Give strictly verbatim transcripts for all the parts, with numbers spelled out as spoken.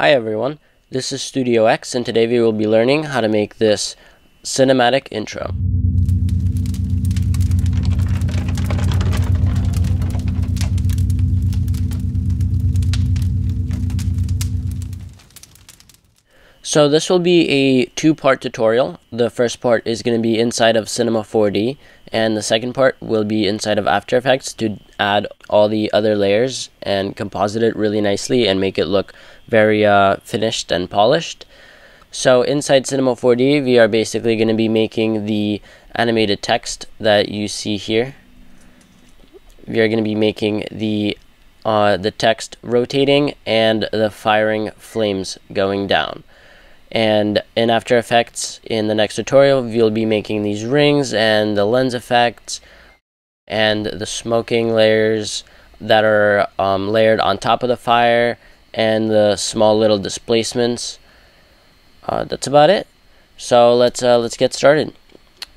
Hi everyone, this is Studio X, and today we will be learning how to make this cinematic intro. So this will be a two-part tutorial. The first part is going to be inside of Cinema four D, and the second part will be inside of After Effects to add all the other layers and composite it really nicely and make it look very uh, finished and polished. So inside Cinema four D, we are basically going to be making the animated text that you see here. We are going to be making the uh, the text rotating and the firing flames going down. And in After Effects, in the next tutorial, we'll be making these rings and the lens effects and the smoking layers that are um, layered on top of the fire and the small little displacements. Uh, that's about it. So let's uh, let's get started.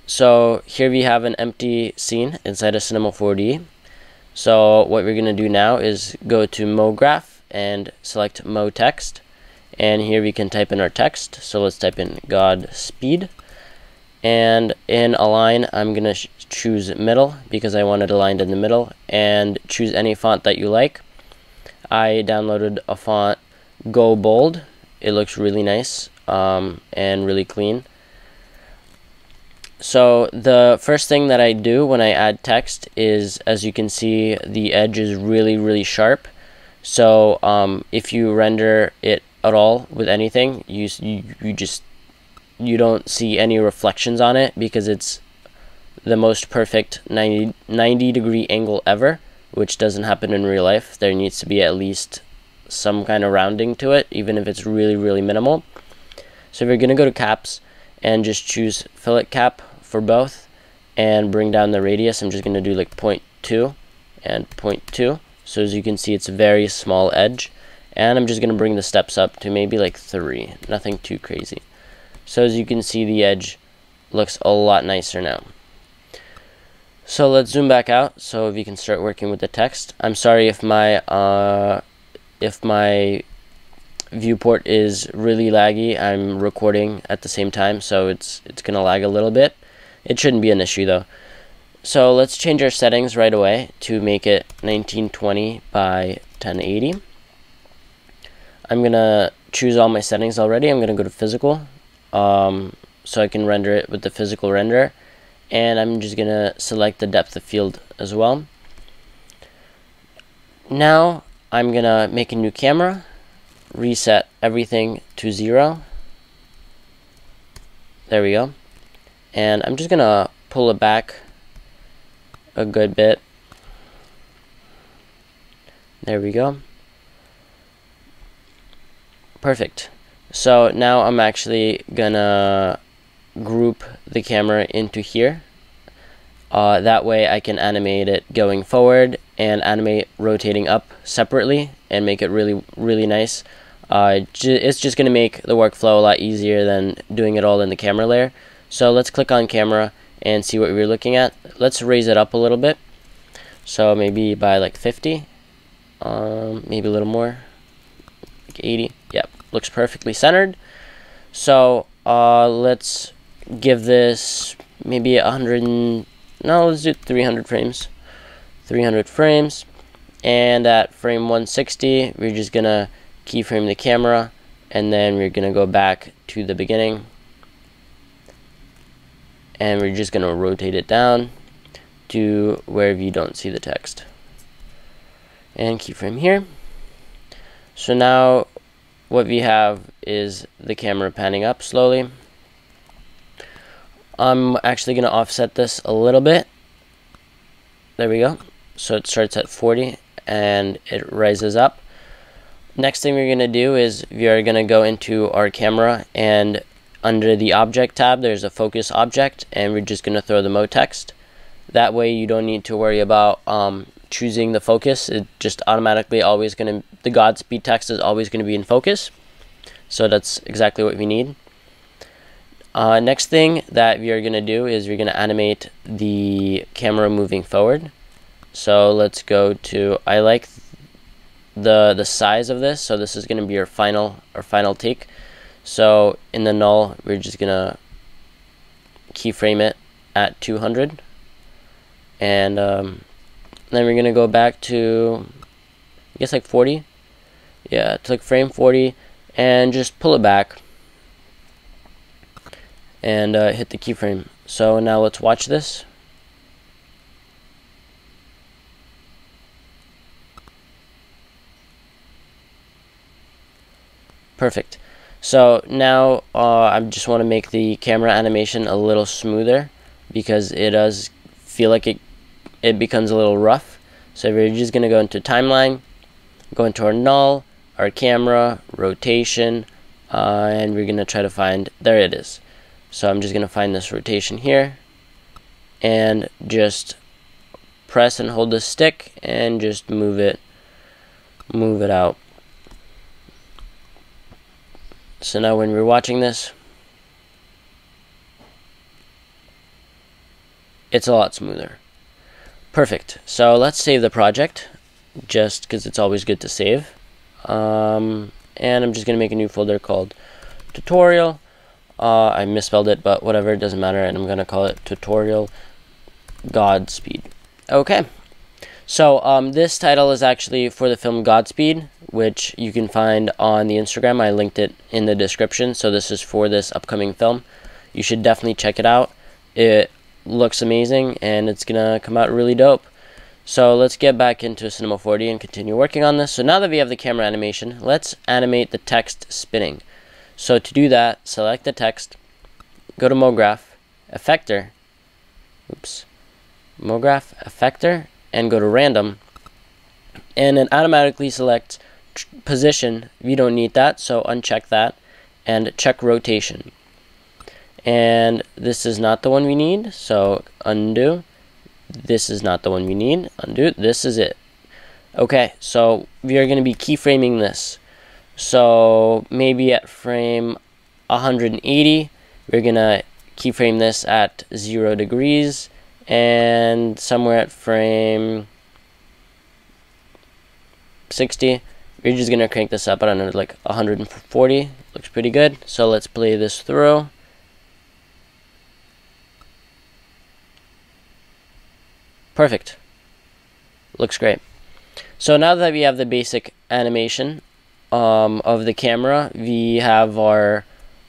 So here we have an empty scene inside of Cinema four D. So what we're going to do now is go to MoGraph and select MoText. And here we can type in our text. So let's type in Godspeed. And in align, I'm going to choose middle because I want it aligned in the middle. And choose any font that you like. I downloaded a font, Go Bold. It looks really nice um, and really clean. So the first thing that I do when I add text is, as you can see, the edge is really, really sharp. So um, if you render it at all with anything, you, you you just you don't see any reflections on it because it's the most perfect ninety degree angle ever, which doesn't happen in real life. There needs to be at least some kind of rounding to it, even if it's really, really minimal. So we're gonna go to caps and just choose fillet cap for both and bring down the radius. I'm just gonna do like zero point two and zero point two. So as you can see, it's a very small edge. And I'm just going to bring the steps up to maybe like three, nothing too crazy. So as you can see, the edge looks a lot nicer now. So let's zoom back out so we can start working with the text. I'm sorry if my uh, if my viewport is really laggy. I'm recording at the same time, so it's it's going to lag a little bit. It shouldn't be an issue though. So let's change our settings right away to make it nineteen twenty by ten eighty. I'm going to choose all my settings already. I'm going to go to physical um, so I can render it with the physical renderer. And I'm just going to select the depth of field as well. Now I'm going to make a new camera, reset everything to zero. There we go. And I'm just going to pull it back a good bit. There we go. Perfect. So now I'm actually gonna group the camera into here. Uh, that way I can animate it going forward and animate rotating up separately and make it really, really nice. Uh, it's just gonna make the workflow a lot easier than doing it all in the camera layer. So let's click on camera and see what we're looking at. Let's raise it up a little bit. So maybe by like fifty, um, maybe a little more. eighty. Yep, looks perfectly centered. So uh, let's give this maybe one hundred. No, let's do three hundred frames. three hundred frames, and at frame one sixty, we're just gonna keyframe the camera, and then we're gonna go back to the beginning, and we're just gonna rotate it down to where you don't see the text, and keyframe here. So now what we have is the camera panning up slowly. I'm actually going to offset this a little bit. There we go. So it starts at forty and it rises up. Next thing we're going to do is we are going to go into our camera, and under the object tab there's a focus object, and we're just going to throw the MoText. That way you don't need to worry about um, choosing the focus. It just automatically always going to, the Godspeed text is always going to be in focus. So that's exactly what we need. Uh, next thing that we are going to do is we're going to animate the camera moving forward. So let's go to, I like the the size of this. So this is going to be our final our final take. So in the null, we're just going to keyframe it at two hundred, and um, then we're going to go back to, I guess, like forty. Yeah, to like frame forty, and just pull it back and uh, hit the keyframe. So now let's watch this. Perfect. So now uh, I just want to make the camera animation a little smoother, because it does feel like it it becomes a little rough. So we're just going to go into timeline, go into our null, our camera, rotation, uh, and we're going to try to find, there it is. So I'm just going to find this rotation here, and just press and hold the stick and just move it, move it out. So now when we're watching this, it's a lot smoother. Perfect. So let's save the project, just because it's always good to save. Um, and I'm just going to make a new folder called tutorial. Uh, I misspelled it, but whatever, it doesn't matter. And I'm going to call it tutorial Godspeed. Okay. So um, this title is actually for the film Godspeed, which you can find on the Instagram. I linked it in the description. So this is for this upcoming film. You should definitely check it out. It looks amazing, and it's going to come out really dope. So let's get back into Cinema four D and continue working on this. So now that we have the camera animation, let's animate the text spinning. So to do that, select the text, go to MoGraph, Effector, oops, MoGraph, Effector, and go to Random, and it automatically selects position. You don't need that, so uncheck that, and check Rotation. And this is not the one we need, so undo. This is not the one we need. Undo. This is it. Okay, so we are going to be keyframing this. So maybe at frame one hundred eighty, we're going to keyframe this at zero degrees, and somewhere at frame sixty, we're just going to crank this up. I don't know, like one hundred forty. Looks pretty good. So let's play this through. Perfect. Looks great. So now that we have the basic animation um, of the camera, we have our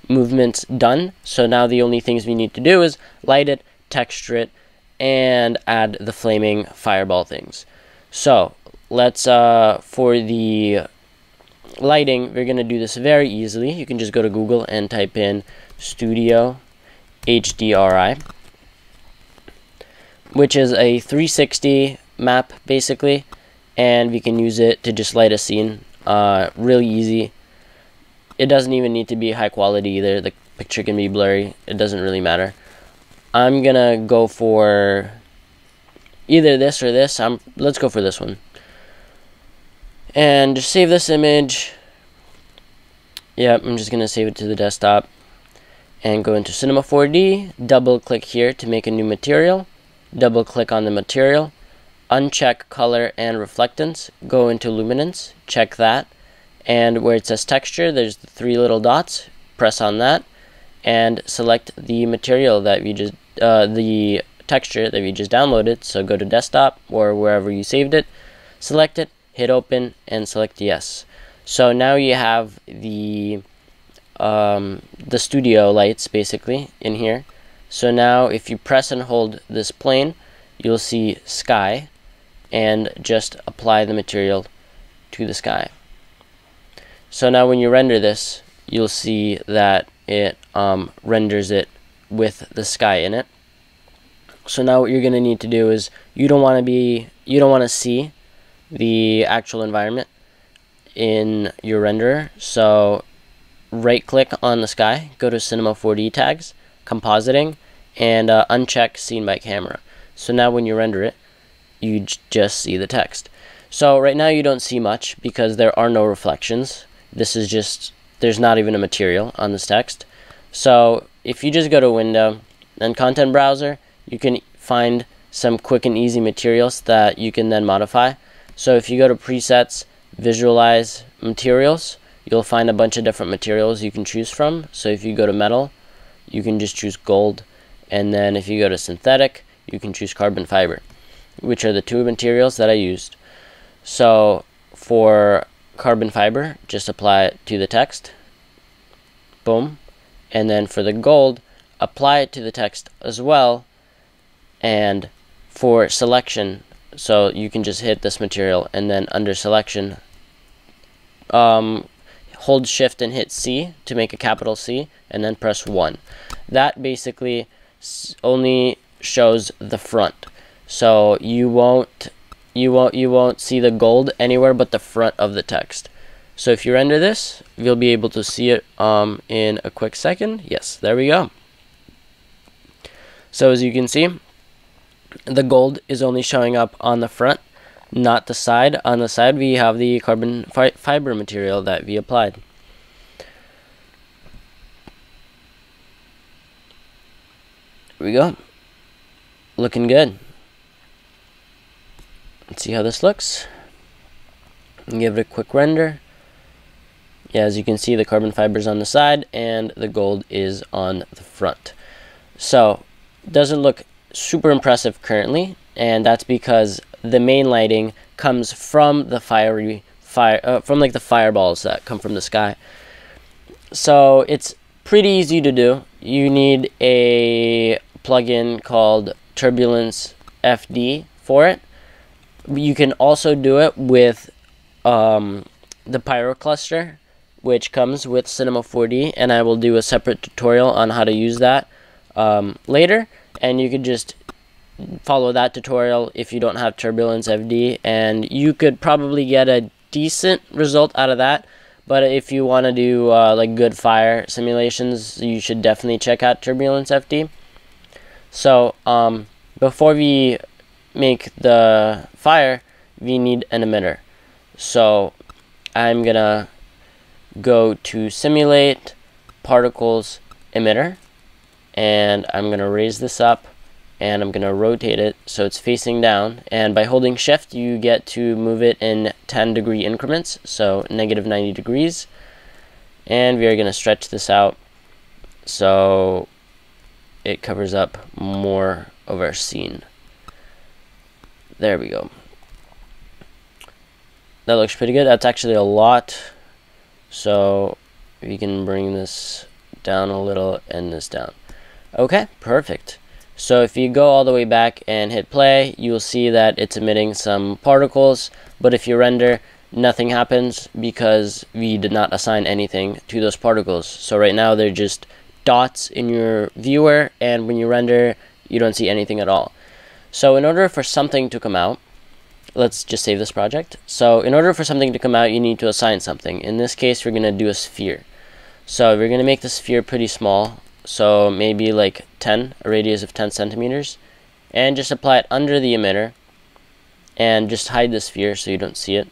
movements done. So now the only things we need to do is light it, texture it, and add the flaming fireball things. So let's, uh, for the lighting, we're going to do this very easily. You can just go to Google and type in Studio H D R I. Which is a three sixty map, basically, and we can use it to just light a scene uh, really easy. It doesn't even need to be high quality either. The picture can be blurry. It doesn't really matter. I'm going to go for either this or this. I'm, let's go for this one. And just save this image. Yep, I'm just going to save it to the desktop. And go into Cinema four D, double-click here to make a new material. Double click on the material, uncheck color and reflectance, go into luminance, check that, and where it says texture, there's the three little dots, press on that, and select the material that we just, uh, the texture that we just downloaded. So go to desktop or wherever you saved it, select it, hit open, and select yes. So now you have the, um, the studio lights basically in here. So now if you press and hold this plane, you'll see sky, and just apply the material to the sky. So now when you render this, you'll see that it um, renders it with the sky in it. So now what you're going to need to do is, you don't want to be, you don't want to see the actual environment in your renderer. So right click on the sky, go to Cinema four D tags, compositing, and uh, uncheck scene by camera. So now when you render it, you j just see the text. So right now you don't see much because there are no reflections. This is just, there's not even a material on this text. So if you just go to window and content browser, you can find some quick and easy materials that you can then modify. So if you go to presets, visualize materials, you'll find a bunch of different materials you can choose from. So if you go to metal, you can just choose gold, and then if you go to synthetic, you can choose carbon fiber, which are the two materials that I used. So for carbon fiber, just apply it to the text, boom, and then for the gold, apply it to the text as well. And for selection, so you can just hit this material and then under selection, um, hold shift and hit C to make a capital C, and then press one. That basically only shows the front, so you won't you won't you won't see the gold anywhere but the front of the text. So if you render this, you'll be able to see it um, in a quick second. Yes, there we go. So as you can see, the gold is only showing up on the front, not the side. On the side we have the carbon fi fiber material that we applied. There we go, looking good. Let's see how this looks and give it a quick render. Yeah, as you can see, the carbon fiber is on the side and the gold is on the front. So doesn't look super impressive currently, and that's because the main lighting comes from the fiery fire uh, from like the fireballs that come from the sky. So it's pretty easy to do. You need a plugin called TurbulenceFD for it. You can also do it with um, the PyroCluster, which comes with Cinema four D, and I will do a separate tutorial on how to use that um, later. And you could just follow that tutorial if you don't have TurbulenceFD, and you could probably get a decent result out of that. But if you want to do uh, like good fire simulations, you should definitely check out TurbulenceFD. So um, before we make the fire, we need an emitter. So I'm gonna go to simulate particles emitter, and I'm gonna raise this up and I'm gonna rotate it so it's facing down, and by holding shift you get to move it in ten degree increments, so negative ninety degrees. And we are gonna stretch this out so it covers up more of our scene. There we go, that looks pretty good. That's actually a lot, so we can bring this down a little and this down. Okay, perfect. So if you go all the way back and hit play, you'll see that it's emitting some particles, but if you render, nothing happens because we did not assign anything to those particles. So right now they're just dots in your viewer, and when you render you don't see anything at all. So in order for something to come out, let's just save this project. So in order for something to come out, you need to assign something. In this case, we're going to do a sphere. So we're going to make the sphere pretty small, so maybe like ten, a radius of ten centimeters, and just apply it under the emitter and just hide the sphere so you don't see it.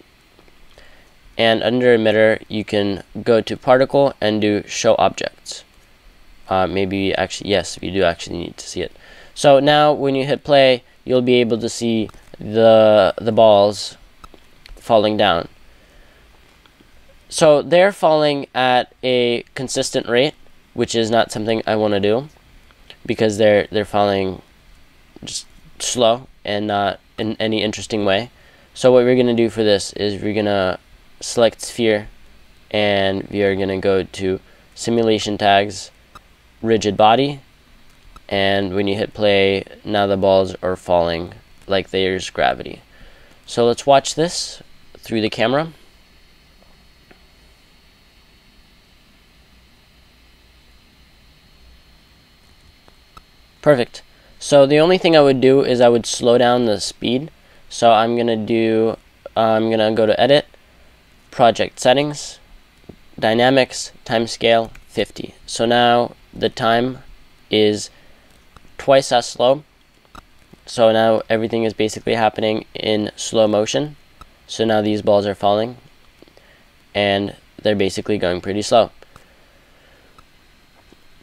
And under emitter you can go to particle and do show objects. Uh, maybe actually yes we do actually need to see it. So now when you hit play, you'll be able to see the the balls falling down. So they're falling at a consistent rate, which is not something I want to do because they're they're falling just slow and not in any interesting way. So what we're going to do for this is we're going to select sphere, and we are going to go to simulation tags, rigid body, and when you hit play, now the balls are falling like there's gravity. So let's watch this through the camera. Perfect. So the only thing I would do is I would slow down the speed. So I'm gonna do, uh, I'm gonna go to edit, project settings, dynamics, timescale fifty. So now the time is twice as slow. So now everything is basically happening in slow motion. So now these balls are falling and they're basically going pretty slow.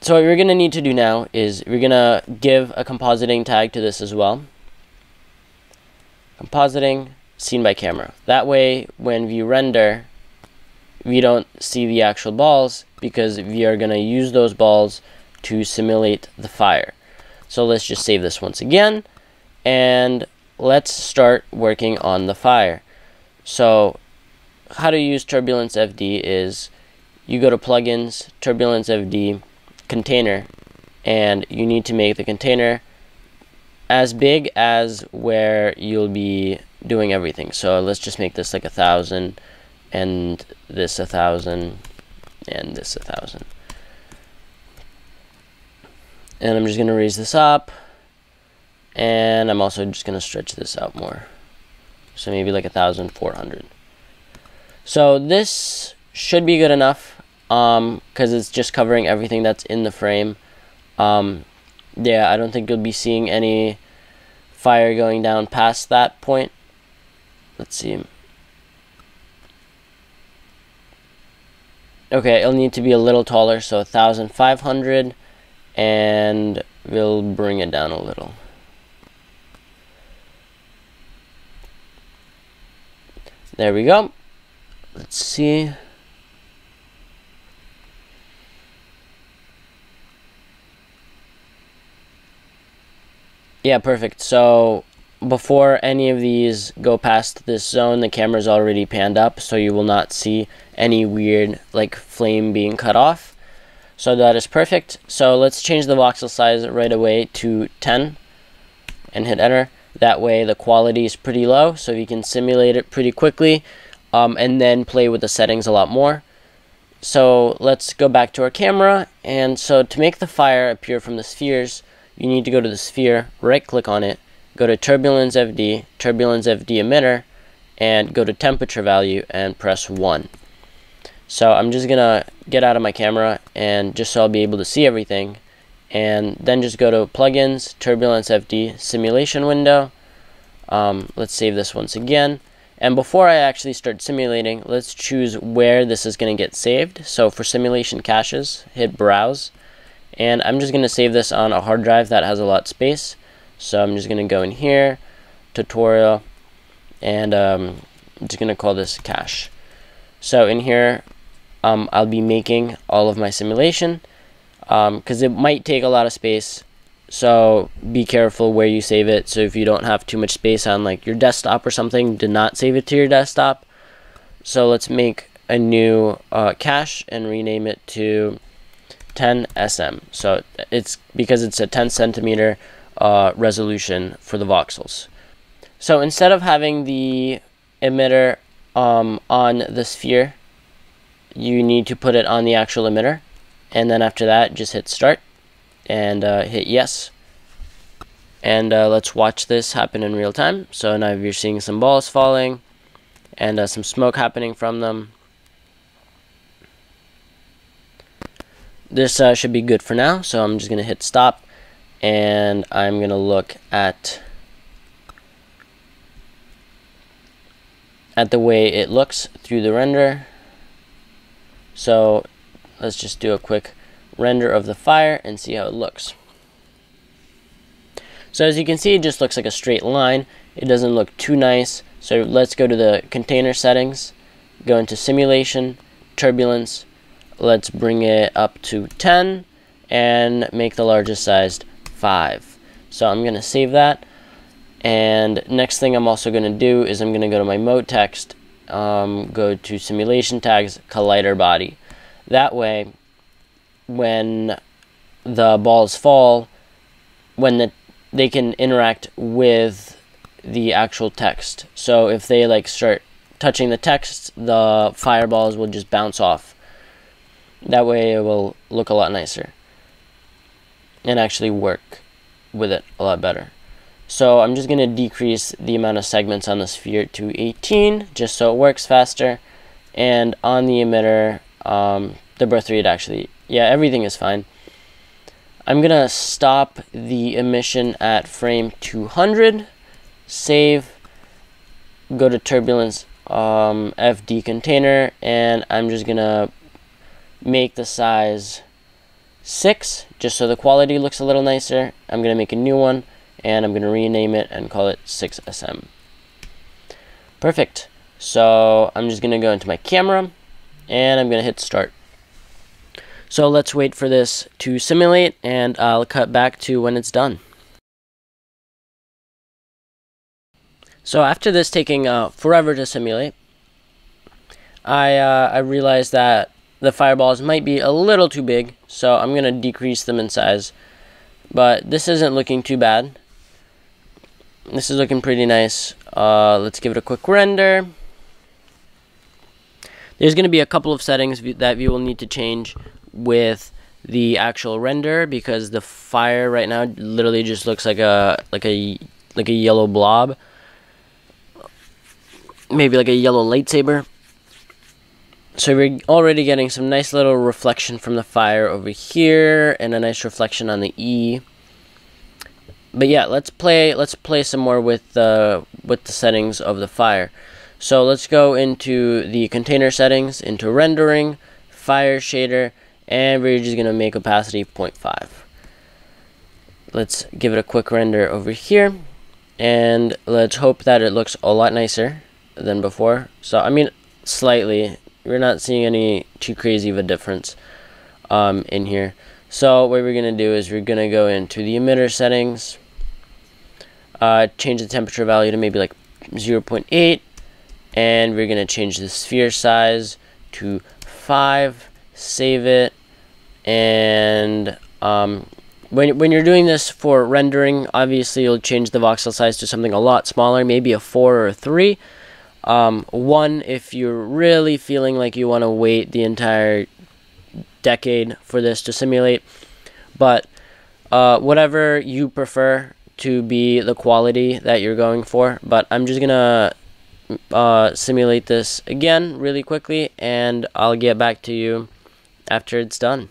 So what we're going to need to do now is we're going to give a compositing tag to this as well. Compositing, seen by camera. That way, when we render, we don't see the actual balls because we are going to use those balls to simulate the fire. So let's just save this once again, and let's start working on the fire. So how to use TurbulenceFD is you go to Plugins, TurbulenceFD, Container, and you need to make the container as big as where you'll be doing everything. So let's just make this like a thousand, and this a thousand, and this a thousand. And I'm just going to raise this up, and I'm also just going to stretch this out more. So maybe like one thousand four hundred. So this should be good enough um, because it's just covering everything that's in the frame. Um, yeah, I don't think you'll be seeing any fire going down past that point. Let's see. Okay, it'll need to be a little taller, so one thousand five hundred. And we'll bring it down a little. There we go. Let's see. Yeah, perfect. So before any of these go past this zone, the camera's already panned up, so you will not see any weird like flame being cut off. So that is perfect. So let's change the voxel size right away to ten and hit enter. That way the quality is pretty low, so we can simulate it pretty quickly um, and then play with the settings a lot more. So let's go back to our camera. And so to make the fire appear from the spheres, you need to go to the sphere, right click on it, go to TurbulenceFD, TurbulenceFD emitter, and go to temperature value and press one. So I'm just gonna get out of my camera, and just so I'll be able to see everything, and then just go to Plugins, TurbulenceFD, Simulation window. Um, let's save this once again. And before I actually start simulating, let's choose where this is gonna get saved. So for simulation caches, hit Browse, and I'm just gonna save this on a hard drive that has a lot of space. So I'm just gonna go in here, Tutorial, and um, I'm just gonna call this Cache. So in here, Um, I'll be making all of my simulation because um, it might take a lot of space, so be careful where you save it. So if you don't have too much space on like your desktop or something, do not save it to your desktop. So let's make a new uh, cache and rename it to ten S M. So it's because it's a ten centimeter uh, resolution for the voxels. So instead of having the emitter um, on the sphere, you need to put it on the actual emitter, and then after that just hit start and uh, hit yes, and uh, let's watch this happen in real time. So now you're seeing some balls falling and uh, some smoke happening from them. This uh, should be good for now, so I'm just gonna hit stop, and I'm gonna look at at the way it looks through the render. So let's just do a quick render of the fire and see how it looks. So as you can see, it just looks like a straight line. It doesn't look too nice. So let's go to the container settings, go into simulation, turbulence. Let's bring it up to ten and make the largest size five. So I'm gonna save that. And next thing I'm also gonna do is I'm gonna go to my MoText, Um, go to simulation tags, collider body. That way, when the balls fall, when the, they can interact with the actual text. So if they like start touching the text, the fireballs will just bounce off. That way it will look a lot nicer and actually work with it a lot better. So I'm just going to decrease the amount of segments on the sphere to eighteen, just so it works faster. And on the emitter, um, the birth rate actually, yeah, everything is fine. I'm going to stop the emission at frame two hundred, save, go to turbulence um, F D container, and I'm just going to make the size six, just so the quality looks a little nicer. I'm going to make a new one, and I'm going to rename it and call it six S M. Perfect. So I'm just gonna go into my camera and I'm gonna hit start. So let's wait for this to simulate and I'll cut back to when it's done. So after this taking uh, forever to simulate, I, uh, I realized that the fireballs might be a little too big, so I'm gonna decrease them in size. But this isn't looking too bad. This is looking pretty nice. Uh, let's give it a quick render. There's gonna be a couple of settings that you will need to change with the actual render, because the fire right now literally just looks like a like a like a yellow blob, maybe like a yellow lightsaber. So we're already getting some nice little reflection from the fire over here and a nice reflection on the E. But yeah, let's play let's play some more with the with the settings of the fire. So let's go into the container settings, into rendering, fire shader, and we're just gonna make opacity zero point five. Let's give it a quick render over here and let's hope that it looks a lot nicer than before. So I mean, slightly. We're not seeing any too crazy of a difference um, in here. So what we're gonna do is we're gonna go into the emitter settings, uh, change the temperature value to maybe like zero point eight, and we're gonna change the sphere size to five, save it, and um, when, when you're doing this for rendering, obviously you'll change the voxel size to something a lot smaller, maybe a four or a three. Um, one, if you're really feeling like you want to wait the entire decade for this to simulate, but uh, whatever you prefer to be the quality that you're going for. But I'm just gonna uh, simulate this again really quickly and I'll get back to you after it's done.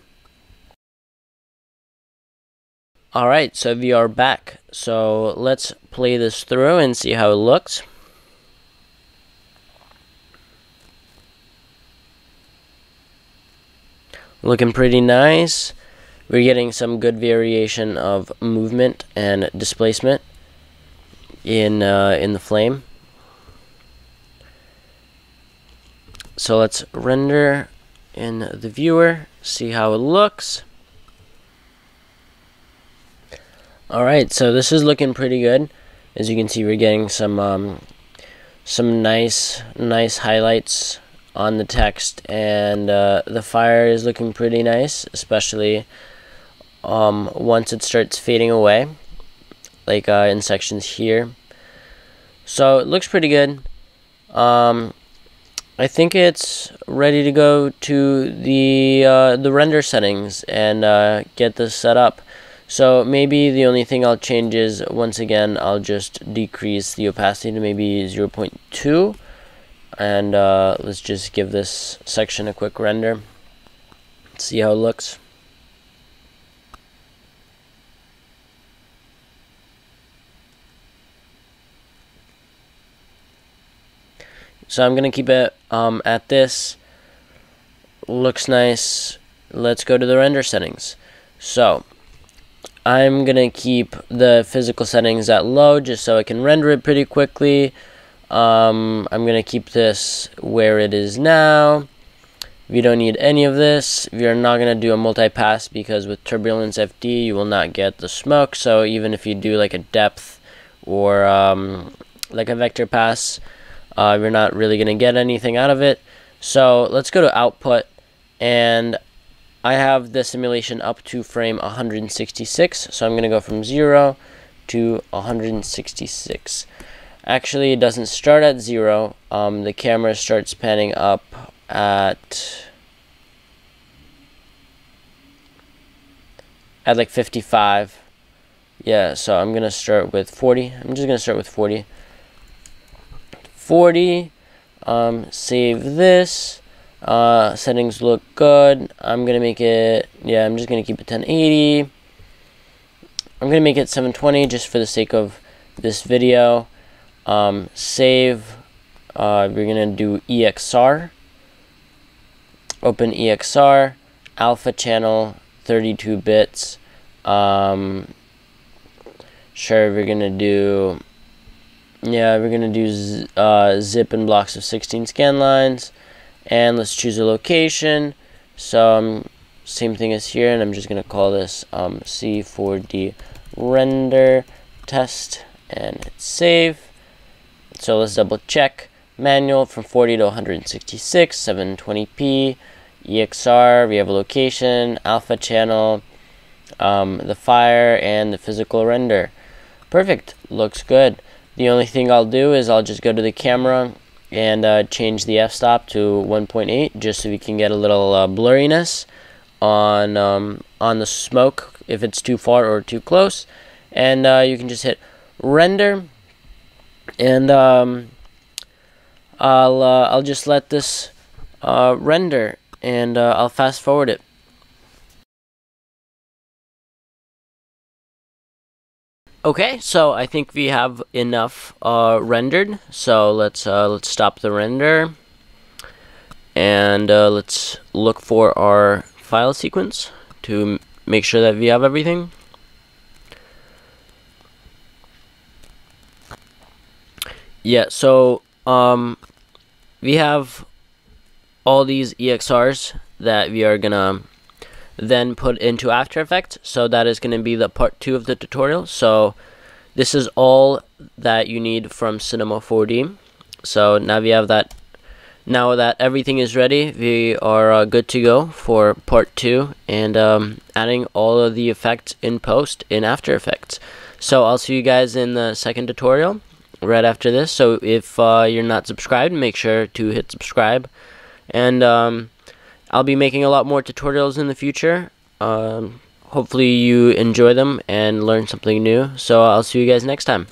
Alright, so we are back. So let's play this through and see how it looks. Looking pretty nice. We're getting some good variation of movement and displacement in uh, in the flame. So let's render in the viewer, see how it looks. Alright, so this is looking pretty good. As you can see, we're getting some um, some nice nice highlights on the text, and uh, the fire is looking pretty nice, especially um, once it starts fading away, like uh, in sections here. So it looks pretty good. Um, I think it's ready to go to the uh, the render settings and uh, get this set up. So maybe the only thing I'll change is, once again, I'll just decrease the opacity to maybe zero point two. And uh, let's just give this section a quick render, see how it looks. So I'm gonna keep it um, at this. Looks nice. Let's go to the render settings. So I'm gonna keep the physical settings at low just so I can render it pretty quickly. Um, I'm gonna keep this where it is now. We don't need any of this. We are not gonna do a multi-pass because with TurbulenceFD you will not get the smoke. So even if you do like a depth or um, like a vector pass, uh, we're not really gonna get anything out of it. So let's go to output, and I have the simulation up to frame one hundred sixty-six. So I'm gonna go from zero to one hundred sixty-six. Actually, it doesn't start at zero. Um, the camera starts panning up at at like fifty-five. Yeah, so I'm gonna start with forty. I'm just gonna start with forty. forty. Um, save this. Uh, settings look good. I'm gonna make it. Yeah, I'm just gonna keep it ten eighty. I'm gonna make it seven twenty just for the sake of this video. Um, save, uh, we're gonna do E X R, open E X R, alpha channel, thirty-two bits, um, sure, we're gonna do Yeah, we're going to do uh, zip in blocks of sixteen scan lines. And let's choose a location. So um, same thing as here, and I'm just going to call this um, C four D render test and hit save. So let's double check. Manual from forty to one sixty-six, seven twenty p, E X R, we have a location, alpha channel, um, the fire, and the physical render. Perfect, looks good. The only thing I'll do is I'll just go to the camera and uh, change the f-stop to one point eight just so we can get a little uh, blurriness on, um, on the smoke if it's too far or too close. And uh, you can just hit render, and um, I'll, uh, I'll just let this uh, render, and uh, I'll fast forward it. Okay, so I think we have enough uh, rendered, so let's, uh, let's stop the render, and uh, let's look for our file sequence to make sure that we have everything. Yeah, so um, we have all these E X Rs that we are gonna then put into After Effects, so that is gonna be the part two of the tutorial. So this is all that you need from Cinema four D. So now we have that, now that everything is ready, we are uh, good to go for part two and um, adding all of the effects in post in After Effects. So I'll see you guys in the second tutorial right after this. So if uh, you're not subscribed, make sure to hit subscribe, and um, I'll be making a lot more tutorials in the future. Um, hopefully you enjoy them and learn something new. So I'll see you guys next time.